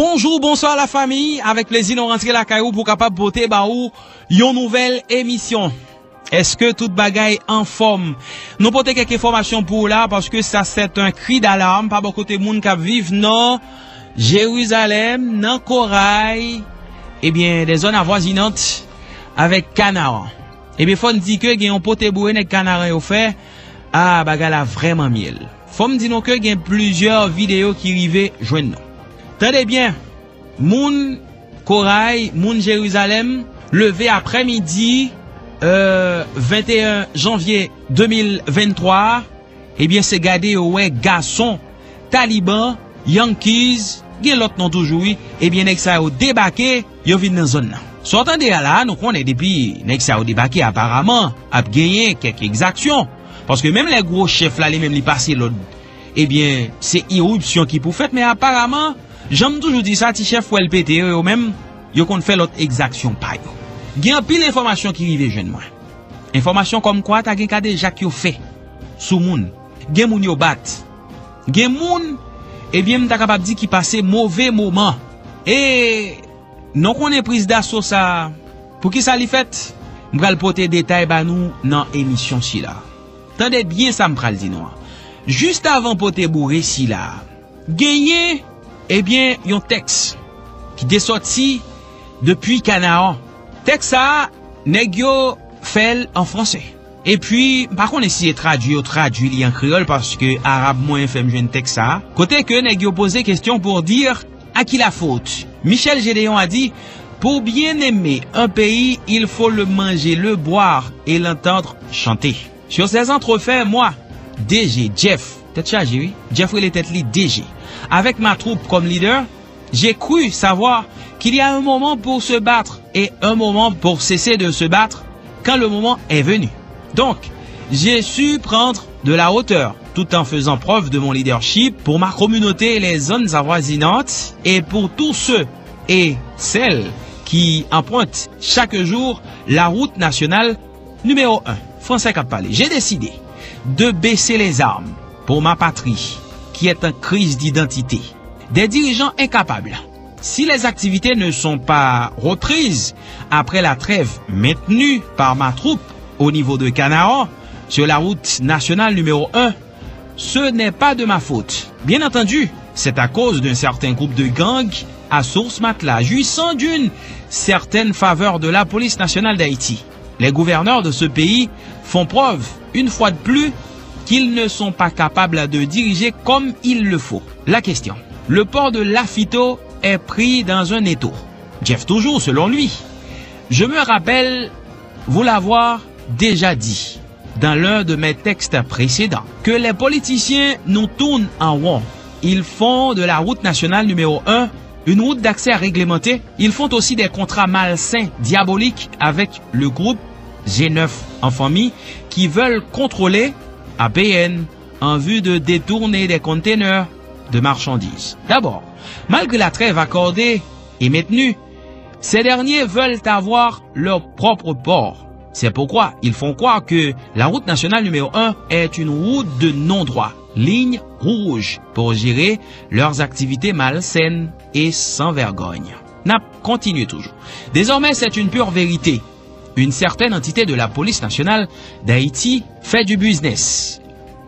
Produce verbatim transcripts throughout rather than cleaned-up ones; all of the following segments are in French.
Bonjour, bonsoir à la famille. Avec plaisir, nous rentrons la caillou pour capable porter baou une nouvelle émission. Est-ce que toute bagaille en forme? Nous porter quelques informations pour là parce que ça c'est un cri d'alarme pas beaucoup de monde qui vivent non Jérusalem, non Corail, eh bien des zones avoisinantes avec Canaan. Eh bien faut dire que gagne un porter boué nèg Canaan au fait ah bagaille là vraiment miel. Faut me dire non que gagne plusieurs vidéos qui rivaient joindre nous. Tenez bien, moun Corail, moun Jérusalem, levé après-midi, euh, vingt et un janvier deux mille vingt-trois, eh bien, c'est gardé, ouais, garçon, Taliban, Yankees, gen l'autre non toujours, eh bien, nex a débarqué, yo vin dans zone. Sortant de là, nous connaissons depuis, nex a débarqué, apparemment, a gagné quelques exactions. Parce que même les gros chefs là, les mêmes, les passés l'autre, eh bien, c'est irruption qui pour fait, mais apparemment, j'aime toujours dire ça, ti chef ou L P T, eux même, yo kon fait l'autre exaction pa yo. Gen pile information qui rive jeune moi. Information comme quoi ta gen ka déjà ki yo fait sou moun. Gen moun yo bat. Gen moun eh bien m'ta capable di ki passe mauvais moment. Et non qu'on est prise d'assaut ça pour qui ça li fait, m'pral porter détail ba nou nan émission si là. Tendez bien ça m'pral di nou. Juste avant porter bourré si là. Gagné eh bien, yon texte qui est sorti depuis Canaan. Texte ça, nèg yo fait en français. Et puis, par contre, si traduit ou traduit en créole parce que arabe moins fait jeune texte ça. Côté que nèg yo posé question pour dire à qui la faute. Michel Gédéon a dit, pour bien aimer un pays, il faut le manger, le boire et l'entendre chanter. Sur ces entrefaits, moi, D G, Jeff, tête chargée, oui, Jeffrey Littlette, D G. Avec ma troupe comme leader, j'ai cru savoir qu'il y a un moment pour se battre et un moment pour cesser de se battre quand le moment est venu. Donc, j'ai su prendre de la hauteur tout en faisant preuve de mon leadership pour ma communauté et les zones avoisinantes et pour tous ceux et celles qui empruntent chaque jour la route nationale numéro un. Français Cap Palais. J'ai décidé de baisser les armes pour ma patrie, qui est en crise d'identité. Des dirigeants incapables. Si les activités ne sont pas reprises après la trêve maintenue par ma troupe au niveau de Canaan sur la route nationale numéro un, ce n'est pas de ma faute. Bien entendu, c'est à cause d'un certain groupe de gangs à source matelas jouissant d'une certaine faveur de la police nationale d'Haïti. Les gouverneurs de ce pays font preuve, une fois de plus, qu'ils ne sont pas capables de diriger comme il le faut. La question, le port de Lafito est pris dans un étau. Jeff toujours, selon lui. Je me rappelle vous l'avoir déjà dit dans l'un de mes textes précédents, que les politiciens nous tournent en rond. Ils font de la route nationale numéro un une route d'accès réglementée. Ils font aussi des contrats malsains, diaboliques avec le groupe G neuf en famille qui veulent contrôler A P N en vue de détourner des conteneurs de marchandises. D'abord, malgré la trêve accordée et maintenue, ces derniers veulent avoir leur propre port. C'est pourquoi ils font croire que la route nationale numéro un est une route de non-droit, ligne rouge, pour gérer leurs activités malsaines et sans vergogne. N'a continué toujours. Désormais, c'est une pure vérité. Une certaine entité de la police nationale d'Haïti fait du business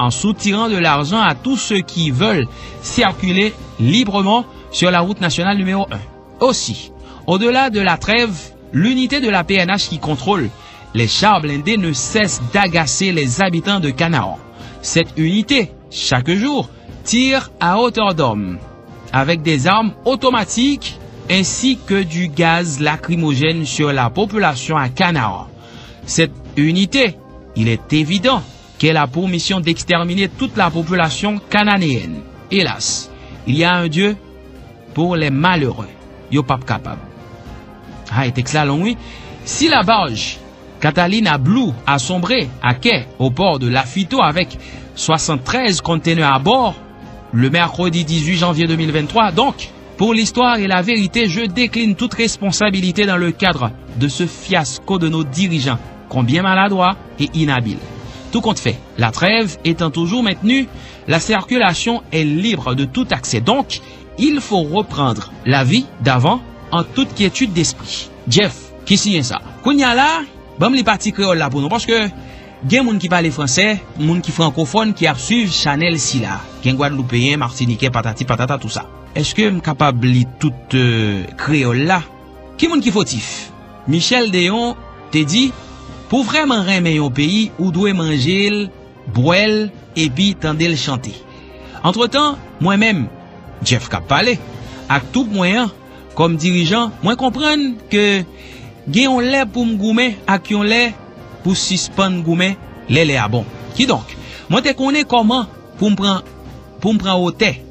en soutirant de l'argent à tous ceux qui veulent circuler librement sur la route nationale numéro un. Aussi, au-delà de la trêve, l'unité de la P N H qui contrôle les chars blindés ne cesse d'agacer les habitants de Canaan. Cette unité, chaque jour, tire à hauteur d'homme avec des armes automatiques ainsi que du gaz lacrymogène sur la population à Canaan. Cette unité, il est évident qu'elle a pour mission d'exterminer toute la population cananéenne. Hélas, il y a un Dieu pour les malheureux. Yo pas capable. Ah, et texte là long, oui. Si la barge Catalina Blue a sombré à quai au port de Lafito avec soixante-treize conteneurs à bord le mercredi dix-huit janvier deux mille vingt-trois, donc, pour l'histoire et la vérité, je décline toute responsabilité dans le cadre de ce fiasco de nos dirigeants, combien maladroits et inhabiles. Tout compte fait, la trêve étant toujours maintenue, la circulation est libre de tout accès. Donc, il faut reprendre la vie d'avant en toute quiétude d'esprit. Jeff, qui signe ça? Kounya là, bam les parties créoles là pour nous, parce que gen moun qui parle français, moun qui francophone qui a suivi Chanel Silla, gen Guadeloupéen, Martiniquais, patati patata tout ça. Est-ce que je suis capable de lire tout euh, créole là? Qui moun qui fautif? Michel Gédéon te dit, pour vraiment aimer un pays, ou doit manger, boire et puis tendre le chanter. Entre-temps, moi-même, Jeff Cap parlé, avec tout moyen, comme dirigeant, moi comprendre que gen on lait pour m'goumer, ak yon lait pour suspendre goumer, lait lait à bon. Qui donc? Moi te connais comment pour m'prendre pour m'prendre au thé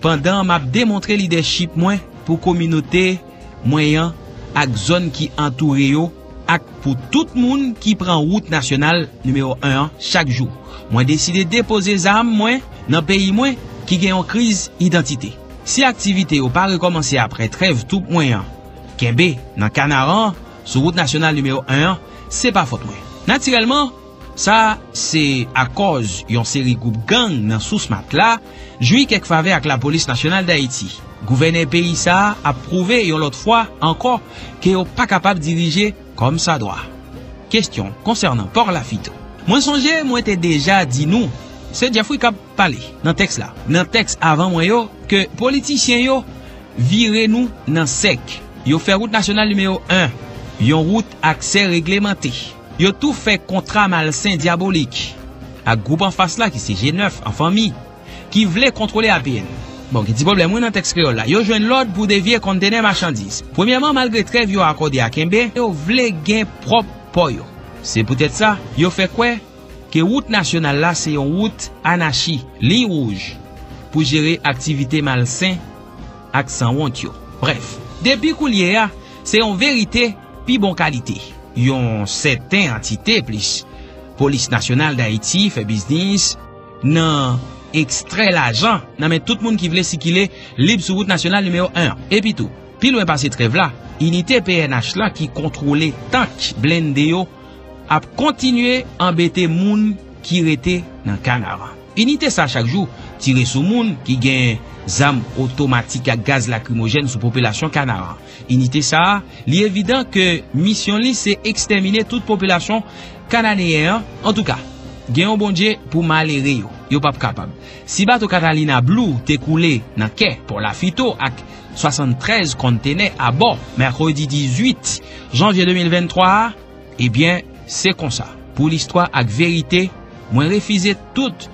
pendant m'a démontré leadership moi pour communauté moyen ak zone qui entoure yo ak pour tout monde qui prend route nationale numéro un chaque jour. Moi décidé déposer zam moi dans pays moi qui gagne en crise identité. Si activité ou pas recommencer après trêve tout moyen, Kembe dans Canaran sur route nationale numéro un, c'est pas faute moi. Naturellement, ça c'est à cause yon série groupe gang dans sous mat là, jouit quelques faveurs avec la police nationale d'Haïti. Gouverneur pays ça a prouvé yon l'autre fois encore que yon pas capable de diriger comme ça doit. Question concernant Port Lafito. Moi songé, moi t'ai déjà dit nous, c'est Jeffrey qui a parlé dans texte là. Dans texte avant moi yo que politiciens yo vire nous dans sec. Yo fait route nationale numéro un, yon route accès réglementé. Yo tout fait contrat malsain diabolique. À groupe en face là qui c'est G neuf en famille qui voulait contrôler A P N. Bon, qui dit problème dans texte créole là. Yo joine l'ordre pour dévier conteneur marchandises. Premièrement, malgré trêve yo accordé à Kembe, yo voulait gain propre pour yo. C'est peut-être ça. Yo fait quoi? Que route nationale là c'est une route anarchie, ligne rouge pour gérer activité malsain accent honte yo. Bref, depuis coulier a, c'est en vérité puis bon qualité. Yon certaines entités plus police nationale d'Haïti fait business non extrait l'argent non mais tout le monde qui voulait circuler libre sur route nationale numéro un et puis tout puis loin passé trêve là unité P N H là qui contrôlait tank blindé yo a continué embêter moun qui était dans Canara. Unité ça chaque jour tirer sur moun qui gagne zam automatique à gaz lacrymogène sous population Canara. Unité ça, il est évident que mission li c'est exterminer toute population cananéenne. En tout cas, gen yon bon Dieu pour malere yo, yo pas capable. Si bateau Catalina Blue t'est coulé dans quai pour la phyto avec soixante-treize conteneurs à bord mercredi dix-huit janvier deux mille vingt-trois, eh bien, c'est comme ça. Pour l'histoire avec vérité, moi refuser toute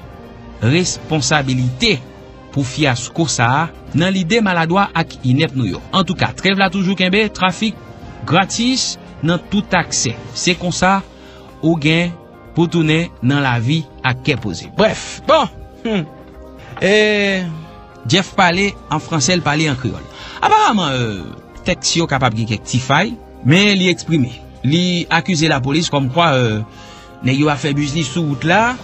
responsabilité pour fiasco ça dans l'idée maladroite ak inep nou yo. En tout cas, trêve là toujours Kembe, trafic gratis dans tout accès. C'est comme ça au gain pour tourner dans la vie à qu'est posé. Bref, bon. Hmm. Et Jeff parlait en français, il parlait en créole. Apparemment euh, Texio capable de quelques petits failles, mais il exprimé, il accusé la police comme quoi euh, ne yo a fait business sous route là,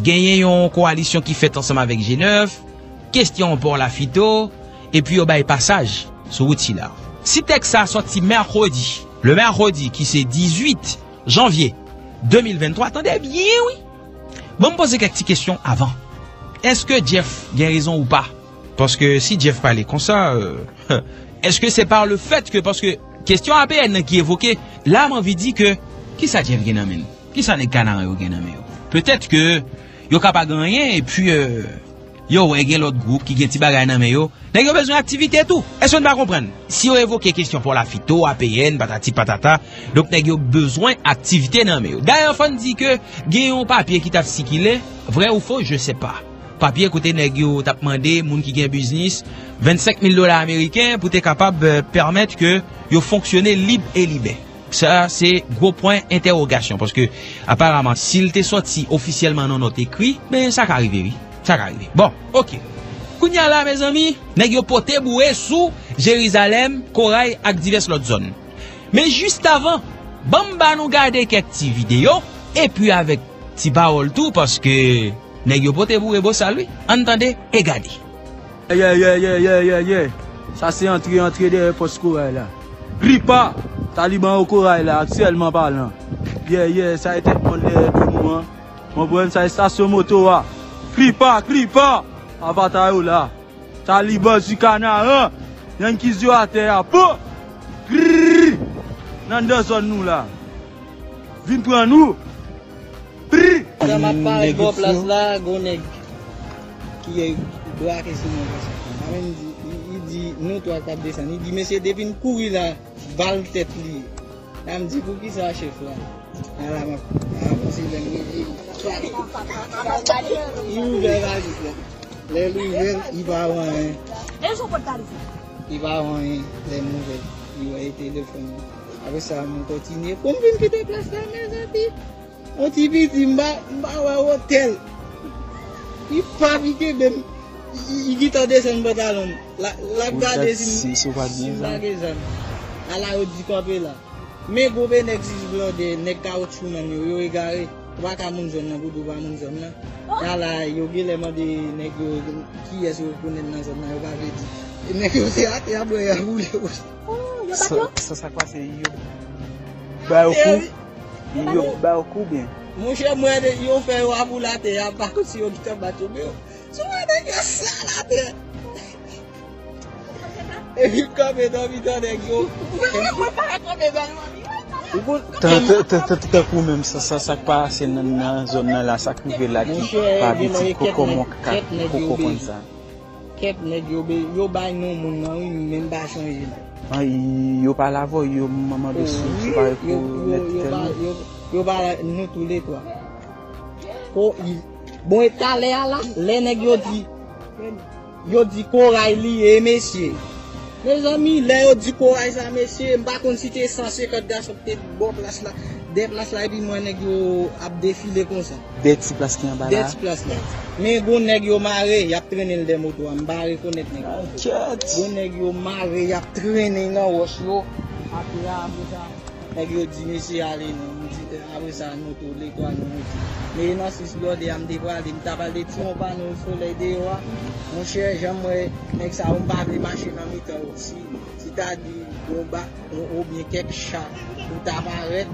gagné une coalition qui fait ensemble avec G neuf. Question pour la phyto et puis au bail passage sur route là. Si TECSA sorti mercredi, le mercredi qui c'est dix-huit janvier deux mille vingt-trois, attendez bien oui. Bon, me poser quelques questions avant. Est-ce que Jeff a raison ou pas? Parce que si Jeff parlait comme ça, euh, est-ce que c'est par le fait que parce que question A P N qui évoquait, là m'envie dit que qui ça Jeff Genamène? Qui ça n'est Canario Genamène? Peut-être que yo capable gagner et puis euh, yo, y a l'autre groupe qui a des bagages dans yo. N'a pas besoin d'activité tout. Est-ce qu'on va comprendre? Si on évoque les questions pour la phyto, A P N, patati patata, donc n'a besoin d'activité dans yo. D'ailleurs, on dit que y a un papier qui t'a circulé, vrai ou faux, je sais pas. Papier côté n'a t'a demandé moun qui gagne business vingt-cinq mille dollars américains pour être capable de permettre que yo fonctionner libre et libre. Ça c'est gros point interrogation parce que apparemment s'il t'est sorti officiellement dans notre écrit, ben ça arrive oui. Bon, ok. Kounya la, mes amis, nèg yo pote boué sous Jérusalem, Koraï ak diverses autres zones. Mais juste avant, bamba nous garder quelques vidéos et puis avec ti baol tout parce que nèg yo pote boué beau ça lui. Entendez et gardez. Yeah, yeah, yeah, yeah, yeah, yeah. Ça c'est entré entré de poste Koraï là. Ripa, Taliban au Koraï là actuellement parlant. Yeah, yeah, ça a été pour le moment. Mon problème ça est station moto là. Clipa, clipa, avatar là. Taliban du Canada, y'en qui se à terre, bon, dans deux zones nous là, viens prendre nous, dans ma part, go place là, go nèg, qui est braqué sur nous. Il dit, nous toi t'as descendu, il dit, monsieur, depuis une courir là, balle tête li. Elle me dit, pour qui ça, chef là? Elle a pensé, elle me dit, il ouvre la liste là. Les nouvelles, il va avoir un. Il va avoir un, les nouvelles. Il va être téléphoné. Après ça, on continue. Comme une petite place là, mais on t'y dit, il va avoir un hôtel. Il va piquer de. Il dit, attendez, c'est un bâtalon. La garde, c'est une bagaison. À la haute du campé là. Mais vous avez des nez-caoutchoucs, vous avez garé. Pas qu'à mon jeune, vous avez mon jeune là. Là, il y a des gens qui est sur le poney dans la zone, il va dire. Il y a des gens qui sont à rouler. Ça, ça quoi, c'est yo. Bah, au coup, yo, bah, au coup, bien. Mon cher, moi, yo, fait yo, à vous la terre, par contre, si yo, qui t'a battu, mais yo, tu vois, il y a ça, la terre. Et puis, comme et dans, il y a des gens. Je ne pas comme et dans. T'as coup même ça, ça, ça passe dans la zone là, ça crive là, qui pas petit coco mon cap, coco comme ça. Cap n'est yo bail non mon nom, même pas changer. Ah, yo pas la voix, yo maman dessus, tu parles pour. Yo pas nous tous les trois. Pour bon état là là, les nèg yo dit, yo dit corail li et messieurs. Mes amis, les du courage, messieurs, je ne pas considérer cent cinquante gars sur des bonnes places là. Des places là, et puis moi, je vais défiler comme ça. Des petites places qui en bas là. Des petites places là. Mais bon, je vais marrer, je vais traîner les motos, je vais reconnaître les gars. Bon, je vais marrer, je vais traîner dans le roche. Après ça, je vais dire, messieurs, allez, nous disons, après ça, nous tous les trois, nous tous. Mais non, si je dois dire, je vais parler des petits repas, nous soleil dehors. Mon cher, j'aimerais que ça on parle de machines en métal aussi. Si tu as dit, on oublie quelques chats, on t'apparaît.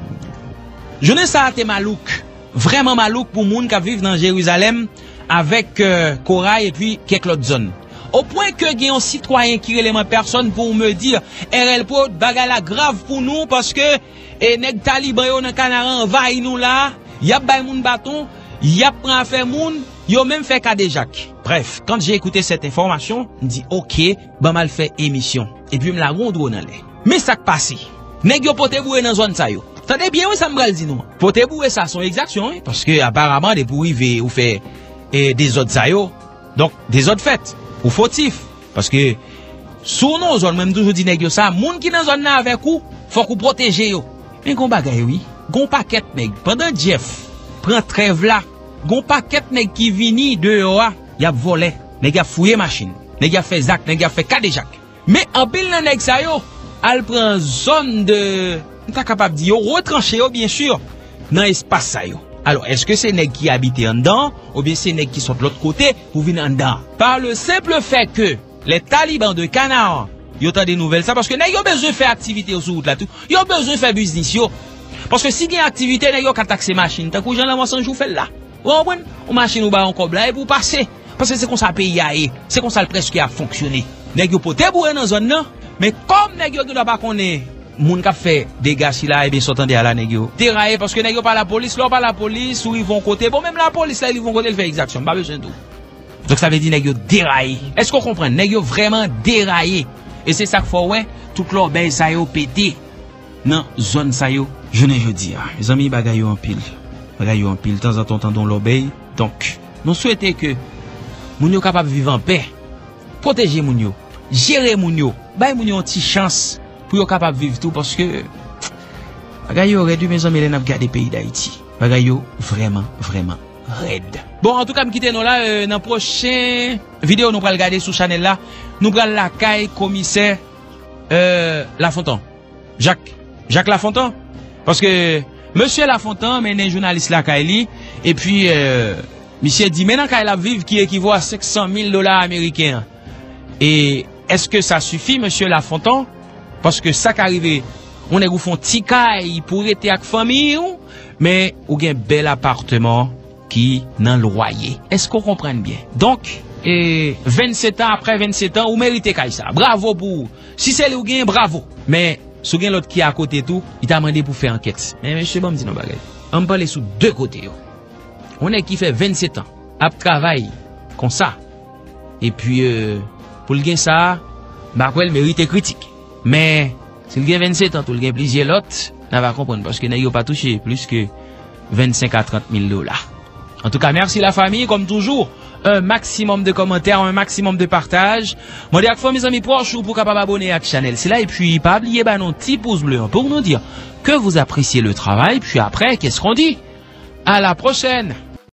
Je ne sais pas, c'est malouk. Vraiment malouk pour les gens qui vivent dans Jérusalem avec euh, Corail et puis quelques autres zones. Au point que il y a un citoyen qui relève en personne pour me dire, R L Pot, bagala grave pour nous parce que les eh, talibans dans le Canada envahissent nous là, il y a des bâtons, il y a des faire moun. Yo même fait cas de Jacques. Bref, quand j'ai écouté cette information, je me dis, ok, ben mal fait émission. Et puis, je me la ronde dans l'air. Mais ça qui passe, nèg yo pote boué dans zone ça yo. Tendez bien, oui, ça me dit non. Pote boué ça son exaction, hein? Parce que apparemment, des pourrives ou fait eh, des autres ça yo. Donc, des autres fêtes, ou fautifs. Parce que, sous nos zones, même toujours dit nèg yo ça, moun qui dans zone là avec vous, faut qu'on protège yo. Mais gon bagay, oui, gon paquet nèg. Pendant Jeff, prend trêve là. Gon paquet nèg qui vini de oa, y a volé, nèg a fouillé machine, nèg a fait zac, nèg a fait kadejak. Mais en pile nan nèg sa yo, al prend zone de, n'ta capable di yo retranché yo bien sûr dans espace sa yo. Alors est-ce que c'est nèg qui habite en dedans ou bien c'est nèg qui sont de l'autre côté pour venir en dedans? Par le simple fait que les talibans de Canaan, yo tant des nouvelles ça parce que nèg yo besoin faire activité sur route là tout. Yo besoin faire business yo. Parce que si y a activité nèg yo ka taxer machine, tant que j'en la sans jou fait là. Ou machine ou ba encore là et pour passer parce que c'est comme ça pays a c'est comme ça le presque a fonctionné nèg yo pote bouré dans zone là mais comme nèg yo doit pas connait moun ka fait dégâts si là et bien s'entendait à la nèg yo terraillé parce que nèg yo pas la police là pas la police ou ils vont côté bon même la police là ils vont côté le fait exaction pas besoin tout donc ça veut dire nèg yo déraillé est-ce qu'on comprend nèg yo vraiment déraillé et c'est ça qu'il faut ouais toute l'obéi ça yo pété dans zone ça yo je ne veux dire les amis bagay yo en pile. Là, il y a un pile de temps en temps dans l'obéi. Donc, nous souhaitons que moun yo capable de vivre en paix, protéger moun yo, gérer moun yo, bay moun yo une petite chance pour yo capable de vivre tout parce que bagayo aurait dû mes amis les n'a garder pays d'Haïti. Bagayo vraiment vraiment raide. Bon, en tout cas, me quitter nous là euh, dans prochaine vidéo nous va regarder sur Chanel là, nous va la caille commissaire euh, La Fontan. Jacques Jacques La Fontan parce que Monsieur La Fontan, mais un journaliste là, Kaili, et puis, euh, monsieur dit, maintenant qu'elle a vive qui équivaut à cinq cent mille dollars américains. Et est-ce que ça suffit, monsieur La Fontan? Parce que ça qui arrive, on est goufon tikaï pour être avec famille, mais ou un bel appartement qui n'en loyer. Est-ce qu'on comprend bien? Donc, et vingt-sept ans après vingt-sept ans, vous méritez Kaïsa. Bravo pour. Si c'est le gain, bravo. Mais si vous avez l'autre qui est à côté tout, il t'a demandé pour faire enquête. Mais monsieur, bon, me dit non, bagay. On parle sous deux côtés. On est qui fait vingt-sept ans, à travail comme ça. Et puis, euh, pour le gain ça, Marquel mérite critique. Mais, si le gain vingt-sept ans, tout le gain plaisir l'autre, on va comprendre. Parce que n'a pas touché plus que vingt-cinq à trente mille dollars. En tout cas, merci la famille. Comme toujours, un maximum de commentaires, un maximum de partage. Moi, dis à fois mes amis proches ou pour capable abonner à la chaîne. C'est là. Et puis, pas oublier, bah, nos petits pouces bleus pour nous dire que vous appréciez le travail. Puis après, qu'est-ce qu'on dit? À la prochaine!